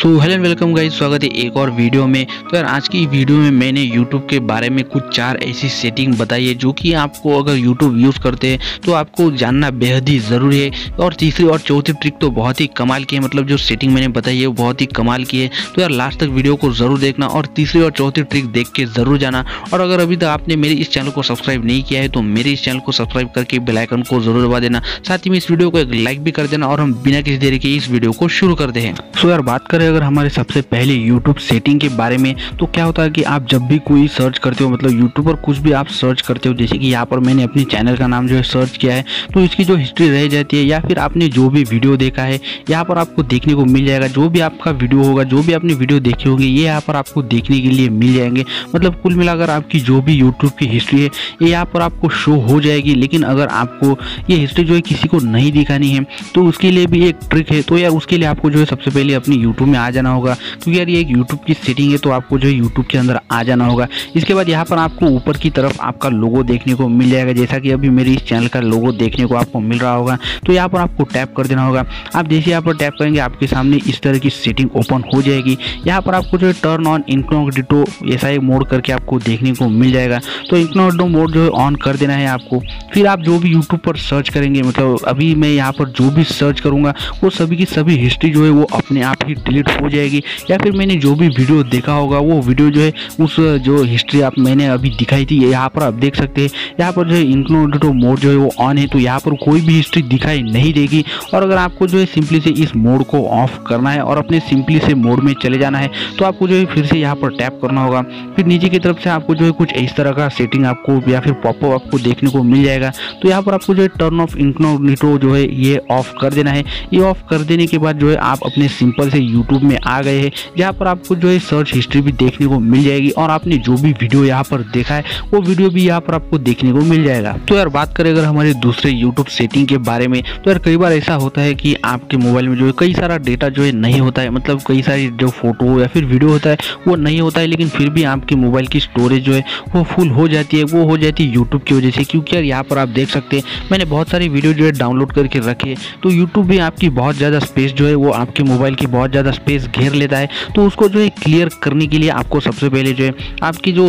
So hello and welcome guys, स्वागत है एक और वीडियो में। तो यार आज की वीडियो में मैंने YouTube के बारे में कुछ 4 ऐसी सेटिंग बताई है जो कि आपको अगर YouTube यूज़ करते हैं तो आपको जानना बेहद ही ज़रूरी है। और तीसरी और चौथी ट्रिक तो बहुत ही कमाल की है, मतलब जो सेटिंग मैंने बताई है वो बहुत ही कमाल की है। तो यार लास्ट तक वीडियो को ज़रूर देखना और तीसरी और चौथी ट्रिक देख के ज़रूर जाना। और अगर अभी तक आपने मेरे इस चैनल को सब्सक्राइब नहीं किया है तो मेरे इस चैनल को सब्सक्राइब करके बेल आइकन को ज़रूर दबा देना, साथ ही में इस वीडियो को एक लाइक भी कर देना। और हम बिना किसी देरी के इस वीडियो को शुरू करते हैं। सो यार बात करें अगर हमारे सबसे पहले YouTube सेटिंग के बारे में, तो क्या होता है कि आप जब भी कोई सर्च करते हो, मतलब YouTube पर कुछ भी आप सर्च करते हो, जैसे कि यहाँ पर मैंने अपने चैनल का नाम जो है सर्च किया है, तो इसकी जो हिस्ट्री रह जाती है या फिर आपने जो भी वीडियो देखा है यहाँ पर आपको देखने को मिल जाएगा। जो भी आपका वीडियो होगा, जो भी आपने वीडियो देखी होगी, ये यहाँ पर आपको देखने के लिए मिल जाएंगे। मतलब कुल मिलाकर आपकी जो भी यूट्यूब की हिस्ट्री है ये यहाँ पर आपको शो हो जाएगी। लेकिन अगर आपको ये हिस्ट्री जो है किसी को नहीं दिखानी है तो उसके लिए भी एक ट्रिक है। तो यार उसके लिए आपको जो है सबसे पहले अपनी यूट्यूब आ जाना होगा, क्योंकि यार ये एक YouTube की सेटिंग है तो आपको जो है YouTube के अंदर आ जाना होगा। इसके बाद यहाँ पर आपको ऊपर की तरफ आपका लोगो देखने को मिल जाएगा, जैसा कि अभी मेरे इस चैनल का लोगो देखने को आपको मिल रहा होगा। तो यहाँ पर आपको टैप कर देना होगा। आप जैसे यहाँ पर टैप करेंगे आपके सामने इस तरह की सेटिंग ओपन हो जाएगी। यहाँ पर आपको जो है टर्न ऑन इनकॉग्निटो ऐसा ही मोड करके आपको देखने को मिल जाएगा। तो इनकॉग्निटो मोड जो है ऑन कर देना है आपको। फिर आप जो भी यूट्यूब पर सर्च करेंगे, मतलब अभी मैं यहाँ पर जो भी सर्च करूँगा वो सभी की सभी हिस्ट्री जो है वो अपने आप ही डिलीट हो जाएगी। या फिर मैंने जो भी वीडियो देखा होगा वो वीडियो जो है उस जो हिस्ट्री आप मैंने अभी दिखाई थी यहाँ पर आप देख सकते हैं। यहाँ पर जो है इनकॉग्निटो मोड जो है वो ऑन है तो यहाँ पर कोई भी हिस्ट्री दिखाई नहीं देगी। और अगर आपको जो है सिंपली से इस मोड को ऑफ करना है और अपने सिंपली से मोड में चले जाना है तो आपको जो है फिर से यहाँ पर टैप करना होगा। फिर नीचे की तरफ से आपको जो है कुछ इस तरह का सेटिंग आपको या फिर पॉपअप आपको देखने को मिल जाएगा। तो यहाँ पर आपको जो है टर्न ऑफ इनकॉग्निटो जो है ये ऑफ कर देना है। ये ऑफ कर देने के बाद जो है आप अपने सिंपल से यूट्यूब में आ गए हैं, जहाँ पर आपको जो है सर्च हिस्ट्री भी देखने को मिल जाएगी और आपने जो भी वीडियो यहाँ पर देखा है वो वीडियो भी यहाँ पर आपको देखने को मिल जाएगा। तो यार बात करें अगर हमारे दूसरे YouTube सेटिंग के बारे में, तो यार कई बार ऐसा होता है कि आपके मोबाइल में जो है कई सारा डेटा जो है नहीं होता है, मतलब कई सारी जो फोटो या फिर वीडियो होता है वो नहीं होता है, लेकिन फिर भी आपके मोबाइल की स्टोरेज जो है वो फुल हो जाती है। वो हो जाती है यूट्यूब की वजह से, क्योंकि यार यहाँ पर आप देख सकते हैं मैंने बहुत सारी वीडियो जो है डाउनलोड करके रखी है। तो यूट्यूब भी आपकी बहुत ज़्यादा स्पेस जो है वो आपके मोबाइल की बहुत ज़्यादा स्पेस घेर लेता है। तो उसको जो है क्लियर करने के लिए आपको सबसे पहले जो है आपकी जो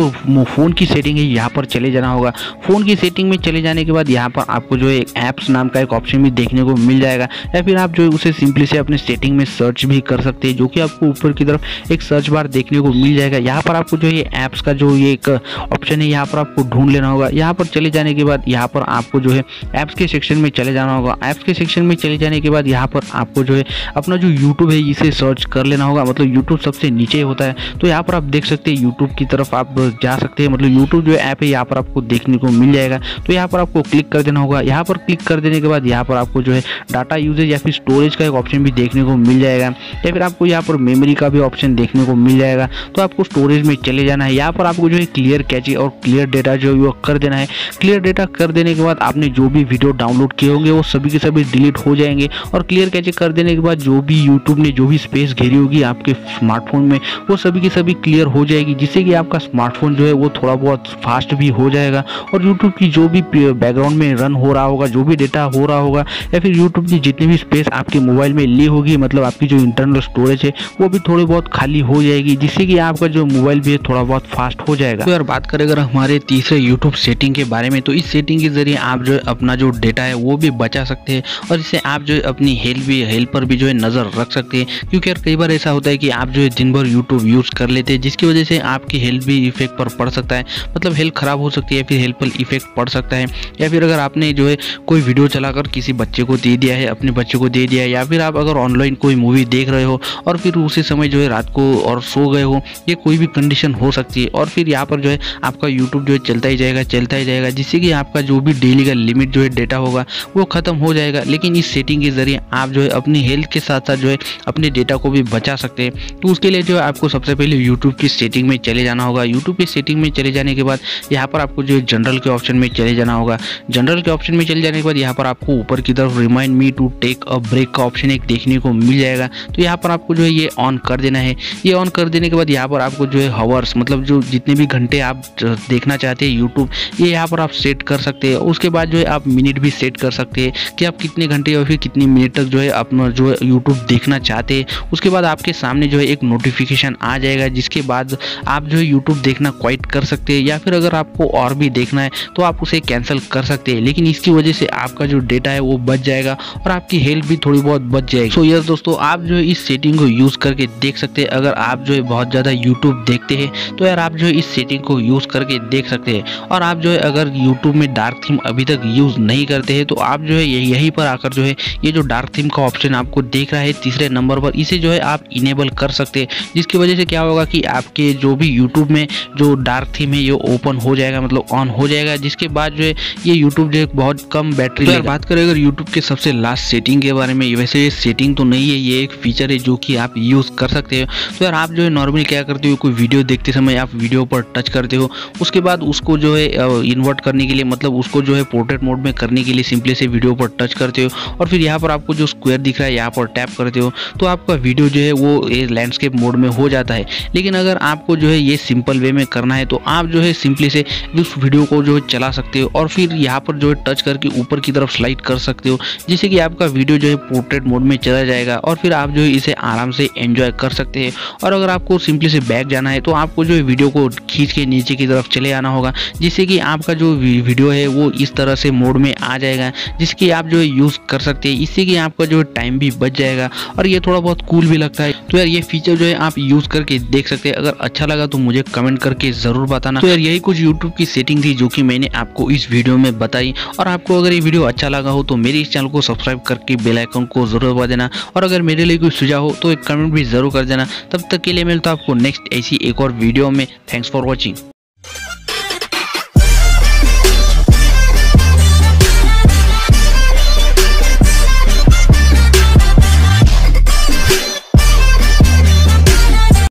फ़ोन की सेटिंग है यहाँ पर चले जाना होगा। फ़ोन की सेटिंग में चले जाने के बाद यहाँ पर आपको जो है एक ऐप्स नाम का एक ऑप्शन भी देखने को मिल जाएगा, या फिर आप जो है उसे सिंपली से अपने सेटिंग में सर्च भी कर सकते हैं, जो कि आपको ऊपर की तरफ एक सर्च बार देखने को मिल जाएगा। यहाँ पर आपको जो है ऐप्स का जो ये एक ऑप्शन है यहाँ पर आपको ढूंढ लेना होगा। यहाँ पर चले जाने के बाद यहाँ पर आपको जो है ऐप्स के सेक्शन में चले जाना होगा। ऐप्स के सेक्शन में चले जाने के बाद यहाँ पर आपको जो है अपना जो यूट्यूब है इसे सर्च कर लेना होगा, मतलब YouTube सबसे नीचे होता है। तो यहाँ पर आप देख सकते हैं YouTube की तरफ आप जा सकते हैं, मतलब YouTube जो ऐप है यहाँ पर आपको देखने को मिल जाएगा। तो यहाँ पर आपको क्लिक कर देना होगा। यहाँ पर क्लिक कर देने के बाद यहाँ पर आपको जो है डाटा यूजेज या फिर स्टोरेज का एक ऑप्शन भी देखने को मिल जाएगा, या फिर आपको यहाँ पर मेमोरी का भी ऑप्शन देखने को मिल जाएगा। तो आपको स्टोरेज में चले जाना है। यहाँ पर आपको जो है क्लियर कैची और क्लियर डेटा जो है वो कर देना है। क्लियर डेटा कर देने के बाद आपने जो भी वीडियो डाउनलोड किए होंगे वो सभी के सभी डिलीट हो जाएंगे। और क्लियर कैची कर देने के बाद जो भी यूट्यूब ने जो भी स्पेस घेरी होगी आपके स्मार्टफोन में वो सभी की सभी क्लियर हो जाएगी, जिससे कि आपका स्मार्टफोन जो है वो थोड़ा बहुत फास्ट भी हो जाएगा। और यूट्यूब की जो भी बैकग्राउंड में रन हो रहा होगा, जो भी डेटा हो रहा होगा, या फिर यूट्यूब की जितनी भी स्पेस आपके मोबाइल में ली होगी, मतलब आपकी जो इंटरनल स्टोरेज है वो भी थोड़ी बहुत खाली हो जाएगी, जिससे कि आपका जो मोबाइल भी है थोड़ा बहुत फास्ट हो जाएगा। तो यार बात करें अगर हमारे तीसरे यूट्यूब सेटिंग के बारे में, तो इस सेटिंग के जरिए आप जो अपना जो डेटा है वो भी बचा सकते हैं और इससे आप जो अपनी हेल्थ पर भी जो है नज़र रख सकते हैं। क्योंकि यार कई बार ऐसा होता है कि आप जो है दिन भर YouTube यूज़ कर लेते हैं, जिसकी वजह से आपकी हेल्थ भी इफेक्ट पर पड़ सकता है, मतलब हेल्थ खराब हो सकती है, फिर हेल्थ पर इफेक्ट पड़ सकता है। या फिर अगर आपने जो है कोई वीडियो चलाकर किसी बच्चे को दे दिया है, अपने बच्चे को दे दिया है, या फिर आप अगर ऑनलाइन कोई मूवी देख रहे हो और फिर उसी समय जो है रात को और सो गए हो, ये कोई भी कंडीशन हो सकती है। और फिर यहाँ पर जो है आपका यूट्यूब जो है चलता ही जाएगा, जिससे कि आपका जो भी डेली का लिमिट जो है डेटा होगा वो ख़त्म हो जाएगा। लेकिन इस सेटिंग के जरिए आप जो है अपनी हेल्थ के साथ साथ जो है अपने डेटा को भी बचा सकते हैं। तो उसके लिए जो है आपको सबसे पहले YouTube की सेटिंग में चले जाना होगा। YouTube की सेटिंग में चले जाने के बाद यहाँ पर आपको जो है जनरल के ऑप्शन में चले जाना होगा। जनरल के ऑप्शन में चले जाने के बाद यहाँ पर आपको ऊपर की तरफ remind me to take a break का ऑप्शन एक देखने को मिल जाएगा। तो यहाँ पर आपको जो है ये ऑन कर देना है। ये ऑन कर देने के बाद यहाँ पर आपको जो है हावर्स, मतलब जो जितने भी घंटे आप देखना चाहते हैं यूट्यूब, ये यहाँ पर आप सेट कर सकते हैं। उसके बाद जो है आप मिनट भी सेट कर सकते हैं कि आप कितने घंटे या फिर कितनी मिनट तक जो है अपना जो है यूट्यूब देखना चाहते हैं। उसके बाद आपके सामने जो है एक नोटिफिकेशन आ जाएगा, जिसके बाद आप जो है YouTube देखना क्वाइट कर सकते हैं, या फिर अगर आपको और भी देखना है तो आप उसे कैंसिल कर सकते हैं। लेकिन इसकी वजह से आपका जो डेटा है वो बच जाएगा और आपकी हेल्थ भी थोड़ी बहुत बच जाएगी। सो यस दोस्तों, आप जो है इस सेटिंग को यूज़ करके देख सकते हैं। अगर आप जो है बहुत ज़्यादा यूट्यूब देखते हैं तो यार आप जो है इस सेटिंग को यूज़ करके देख सकते हैं। और आप जो है अगर यूट्यूब में डार्क थीम अभी तक यूज़ नहीं करते हैं तो आप जो है यहीं पर आकर जो है ये जो डार्क थीम का ऑप्शन आपको देख रहा है तीसरे नंबर पर, इसे जो है आप इनेबल कर सकते हैं, जिसकी वजह से क्या होगा कि आपके जो भी यूट्यूब में जो डार्क थीम है ये ओपन हो जाएगा, मतलब ऑन हो जाएगा, जिसके बाद जो है ये यूट्यूब जो है बहुत कम बैटरी। अगर बात करें अगर यूट्यूब के सबसे लास्ट सेटिंग के बारे में, वैसे ये सेटिंग तो नहीं है, ये एक फीचर है जो कि आप यूज़ कर सकते हो। तो यार आप जो है नॉर्मली क्या करते हो, कोई वीडियो देखते समय आप वीडियो पर टच करते हो, उसके बाद उसको जो है इन्वर्ट करने के लिए, मतलब उसको जो है पोर्ट्रेट मोड में करने के लिए सिंपली से वीडियो पर टच करते हो और फिर यहाँ पर आपको जो स्क्वायर दिख रहा है यहाँ पर टैप करते हो तो आपका वीडियो जो है वो लैंडस्केप मोड में हो जाता है। लेकिन अगर आपको जो है ये सिंपल वे में करना है तो आप जो है सिंपली से उस वीडियो को जो है चला सकते हो और फिर यहाँ पर जो है टच करके ऊपर की तरफ स्लाइड कर सकते हो, जिससे कि आपका वीडियो जो है पोर्ट्रेट मोड में चला जाएगा और फिर आप जो है इसे आराम से एंजॉय कर सकते हैं। और अगर आपको सिंपली से बैक जाना है तो आपको जो है वीडियो को खींच के नीचे की तरफ चले आना होगा, जिससे कि आपका जो वीडियो है वो इस तरह से मोड में आ जाएगा, जिसकी आप जो है यूज़ कर सकते हैं। इससे कि आपका जो है टाइम भी बच जाएगा और ये थोड़ा बहुत कूल भी लगता है। तो यार ये फीचर जो है आप यूज़ करके देख सकते हैं। अगर अच्छा लगा तो मुझे कमेंट करके ज़रूर बताना। तो यार यही कुछ यूट्यूब की सेटिंग थी जो कि मैंने आपको इस वीडियो में बताई। और आपको अगर ये वीडियो अच्छा लगा हो तो मेरे इस चैनल को सब्सक्राइब करके बेल आइकन को ज़रूर दबा देना। और अगर मेरे लिए कोई सुझाव हो तो एक कमेंट भी ज़रूर कर देना। तब तक के लिए मिलता हूं आपको नेक्स्ट ऐसी एक और वीडियो में। Thanks for watching.